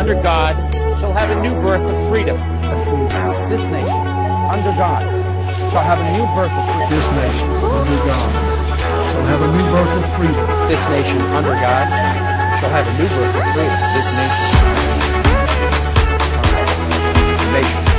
under God, shall have a new birth of freedom. This nation, under God, shall have a new birth of freedom. This nation, under God, shall have a new birth of freedom. This nation, under God, shall have a new birth of freedom. This nation.